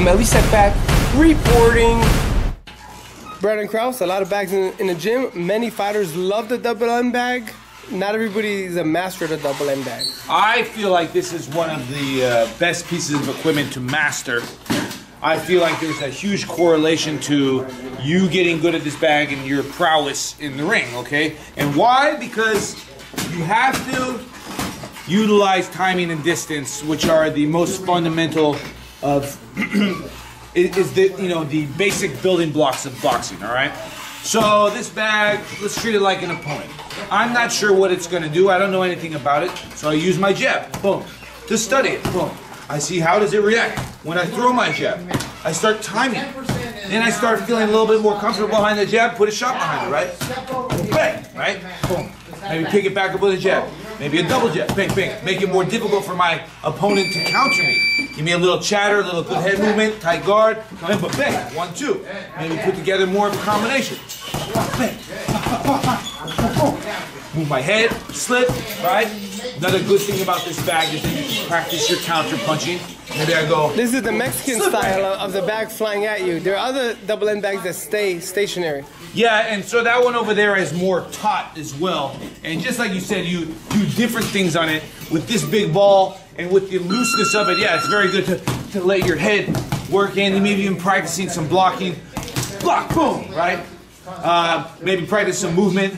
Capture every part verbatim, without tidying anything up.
I'm Elie Seckbach reporting. Brandon Krause, a lot of bags in, in the gym. Many fighters love the double M bag. Not everybody is a master of the double M bag. I feel like this is one of the uh, best pieces of equipment to master. I feel like there's a huge correlation to you getting good at this bag and your prowess in the ring, okay? And why? Because you have to utilize timing and distance, which are the most fundamental of, is the, you know, the basic building blocks of boxing, all right? So this bag, let's treat it like an opponent. I'm not sure what it's gonna do. I don't know anything about it. So I use my jab, boom. To study it, boom. I see how does it react when I throw my jab. I start timing. Then I start feeling a little bit more comfortable behind the jab, put a shot behind it, right? Bang, right? Boom. Maybe pick it back up with a jab. Maybe a double jab, bang, bang. Make it more difficult for my opponent to counter me. Give me a little chatter, a little good head movement, tight guard. Come in, but bang, one, two. Maybe put together more of a combination. Bang. Move my head, slip, right? Another good thing about this bag is that you can practice your counter punching. Maybe I go. This is the Mexican slip style right of the bag flying at you. There are other double end bags that stay stationary. Yeah, and so that one over there is more taut as well. And just like you said, you do different things on it. With this big ball and with the looseness of it, yeah, it's very good to, to let your head work in. You may be even practicing some blocking. Block, boom, right? Uh, maybe practice some movement.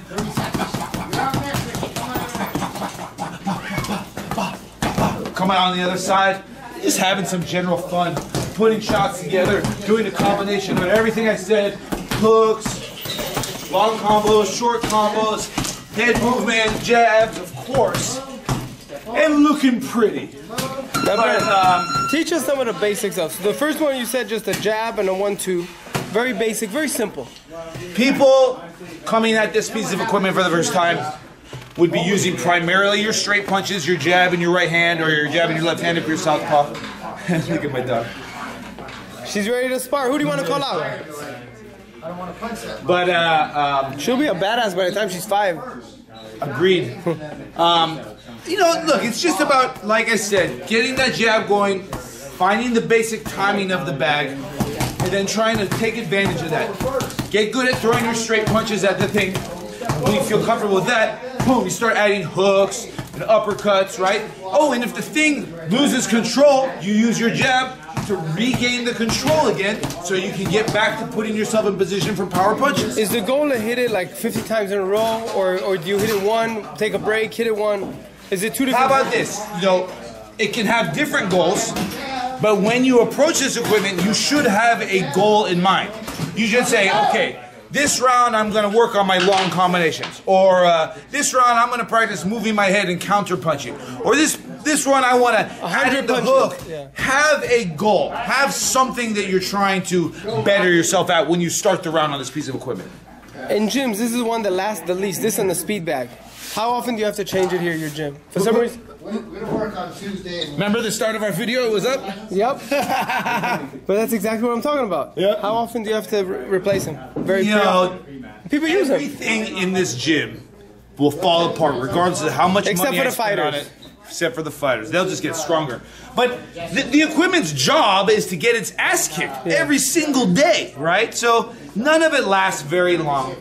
Come out on the other side, just having some general fun, putting shots together, doing a combination of everything I said, hooks, long combos, short combos, head movement, jabs, of course, and looking pretty. Now, but, um, teach us some of the basics of. So the first one you said just a jab and a one two. Very basic, very simple. People coming at this piece of equipment for the first time would be using primarily your straight punches, your jab in your right hand, or your jab in your left hand if you're southpaw. Look at my dog. She's ready to spar. Who do you want to call out? I don't want to punch that. But uh, um, she'll be a badass by the time she's five. Agreed. um, you know, look, it's just about, like I said, getting that jab going, finding the basic timing of the bag, and then trying to take advantage of that. Get good at throwing your straight punches at the thing. When you feel comfortable with that, boom, you start adding hooks and uppercuts, right? Oh, and if the thing loses control, you use your jab to regain the control again so you can get back to putting yourself in position for power punches. Is the goal to hit it like fifty times in a row, or, or do you hit it one, take a break, hit it one? Is it two different? How about this? You know, it can have different goals, but when you approach this equipment, you should have a goal in mind. You should say, okay, this round, I'm going to work on my long combinations. Or uh, this round, I'm going to practice moving my head and counter-punching. Or this this one, I want to add the hook. Yeah. Have a goal. Have something that you're trying to better yourself at when you start the round on this piece of equipment. In gyms, this is one that lasts the least. This and the speed bag. How often do you have to change it here at your gym? For some reason... We're going to work on Tuesday. Remember the start of our video? It was up? Yep. But that's exactly what I'm talking about. Yep. How often do you have to re replace him? Very you know, people use him. Everything in this gym will fall apart regardless of how much except money I spend on it. Except for the fighters. They'll just get stronger. But the, the equipment's job is to get its ass kicked yeah. every single day, right? So none of it lasts very long.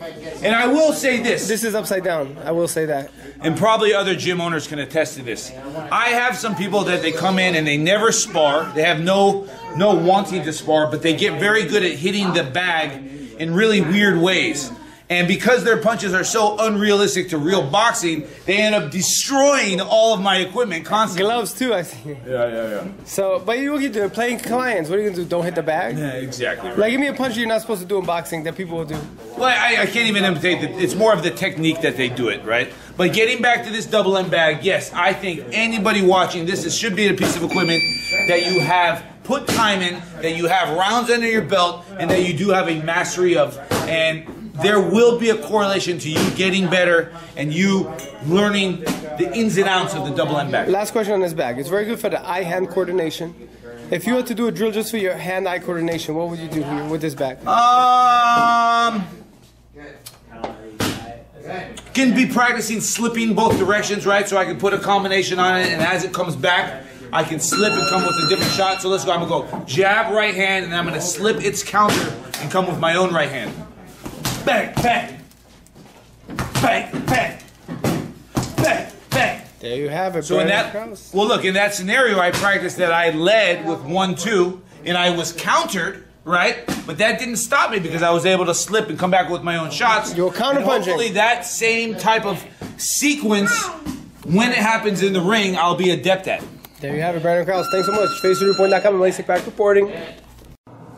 And I will say this. This is upside down. I will say that. And probably other gym owners can attest to this. I have some people that they come in and they never spar. They have no, no wanting to spar, but they get very good at hitting the bag in really weird ways. And because their punches are so unrealistic to real boxing, they end up destroying all of my equipment constantly. Gloves too, I see. Yeah, yeah, yeah. So, but you will get to playing clients. What are you going to do? Don't hit the bag? Yeah, exactly. Right. Like, give me a punch you're not supposed to do in boxing that people will do. Well, I, I can't even imitate that. It's more of the technique that they do it, right? But getting back to this double end bag, yes, I think anybody watching this, this should be a piece of equipment that you have put time in, that you have rounds under your belt, and that you do have a mastery of. And there will be a correlation to you getting better and you learning the ins and outs of the double end bag. Last question on this bag. It's very good for the eye-hand coordination. If you had to do a drill just for your hand-eye coordination, what would you do here with this bag? Um, can be practicing slipping both directions, right? So I can put a combination on it, and as it comes back, I can slip and come with a different shot. So let's go. I'm going to go jab right hand, and I'm going to slip its counter and come with my own right hand. Bang, bang. Bang, bang. Bang, bang. There you have it, so in that, Krause. Well, look, in that scenario, I practiced that I led with one two, and I was countered, right? But that didn't stop me because I was able to slip and come back with my own shots. You're counter punching. Hopefully that same type of sequence, when it happens in the ring, I'll be adept at it. There you have it, Brandon Krause. Thanks so much. face report dot com and Elie Seckbach reporting.